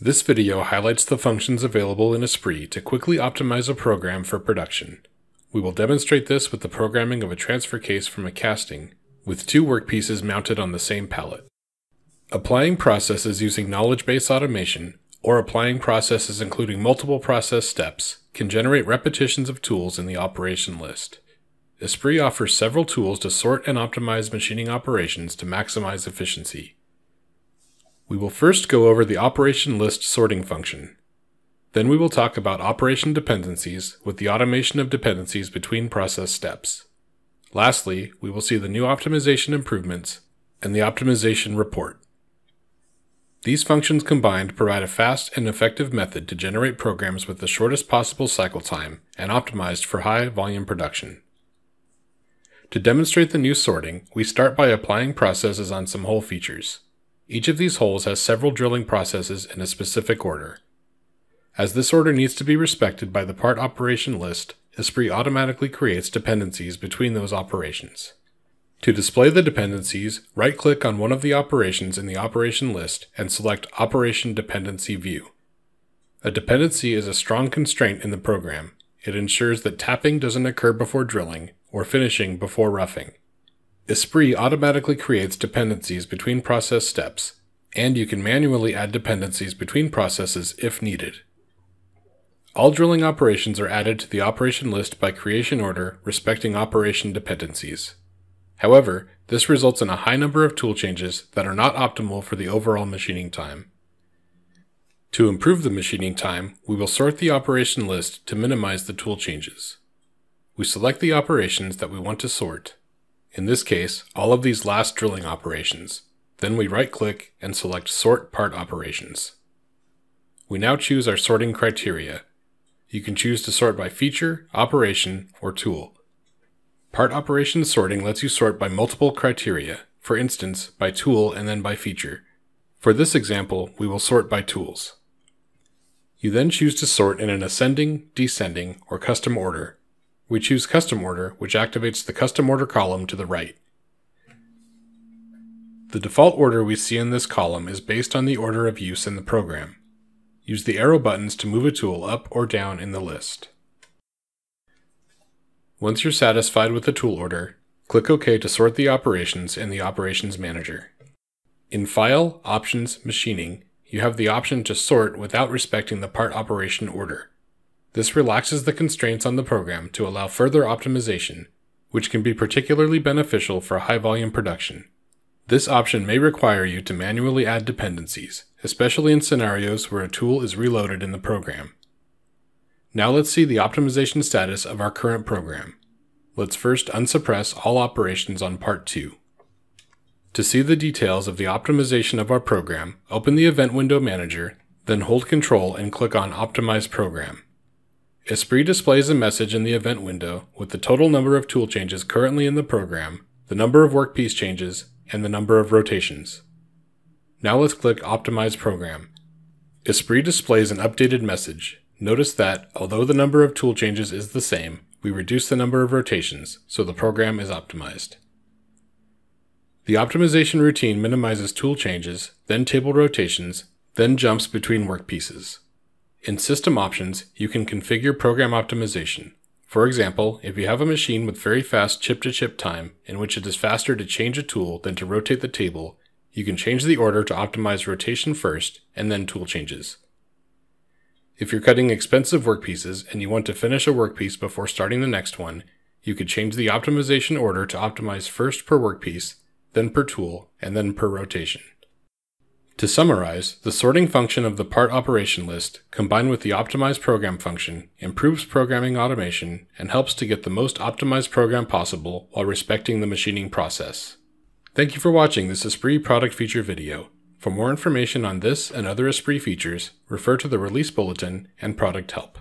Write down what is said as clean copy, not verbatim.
This video highlights the functions available in Esprit to quickly optimize a program for production. We will demonstrate this with the programming of a transfer case from a casting, with two workpieces mounted on the same pallet. Applying processes using knowledge base automation, or applying processes including multiple process steps, can generate repetitions of tools in the operation list. Esprit offers several tools to sort and optimize machining operations to maximize efficiency. We will first go over the operation list sorting function. Then we will talk about operation dependencies with the automation of dependencies between process steps. Lastly, we will see the new optimization improvements and the optimization report. These functions combined provide a fast and effective method to generate programs with the shortest possible cycle time and optimized for high volume production. To demonstrate the new sorting, we start by applying processes on some hole features. Each of these holes has several drilling processes in a specific order. As this order needs to be respected by the part operation list, Esprit automatically creates dependencies between those operations. To display the dependencies, right-click on one of the operations in the operation list and select Operation Dependency View. A dependency is a strong constraint in the program. It ensures that tapping doesn't occur before drilling or finishing before roughing. Esprit automatically creates dependencies between process steps, and you can manually add dependencies between processes if needed. All drilling operations are added to the operation list by creation order respecting operation dependencies. However, this results in a high number of tool changes that are not optimal for the overall machining time. To improve the machining time, we will sort the operation list to minimize the tool changes. We select the operations that we want to sort, in this case, all of these last drilling operations. Then we right-click and select Sort Part Operations. We now choose our sorting criteria. You can choose to sort by feature, operation, or tool. Part operation sorting lets you sort by multiple criteria, for instance, by tool and then by feature. For this example, we will sort by tools. You then choose to sort in an ascending, descending, or custom order. We choose Custom Order, which activates the Custom Order column to the right. The default order we see in this column is based on the order of use in the program. Use the arrow buttons to move a tool up or down in the list. Once you're satisfied with the tool order, click OK to sort the operations in the Operations Manager. In File, Options, Machining, you have the option to sort without respecting the part operation order. This relaxes the constraints on the program to allow further optimization, which can be particularly beneficial for high-volume production. This option may require you to manually add dependencies, especially in scenarios where a tool is reloaded in the program. Now let's see the optimization status of our current program. Let's first unsuppress all operations on Part 2. To see the details of the optimization of our program, open the Event Window Manager, then hold Control and click on Optimize Program. Esprit displays a message in the event window with the total number of tool changes currently in the program, the number of workpiece changes, and the number of rotations. Now let's click Optimize Program. Esprit displays an updated message. Notice that, although the number of tool changes is the same, we reduce the number of rotations, so the program is optimized. The optimization routine minimizes tool changes, then table rotations, then jumps between workpieces. In System Options, you can configure program optimization. For example, if you have a machine with very fast chip-to-chip time, in which it is faster to change a tool than to rotate the table, you can change the order to optimize rotation first, and then tool changes. If you're cutting expensive workpieces and you want to finish a workpiece before starting the next one, you could change the optimization order to optimize first per workpiece, then per tool, and then per rotation. To summarize, the sorting function of the part operation list, combined with the optimized program function, improves programming automation and helps to get the most optimized program possible while respecting the machining process. Thank you for watching this Esprit product feature video. For more information on this and other Esprit features, refer to the release bulletin and product help.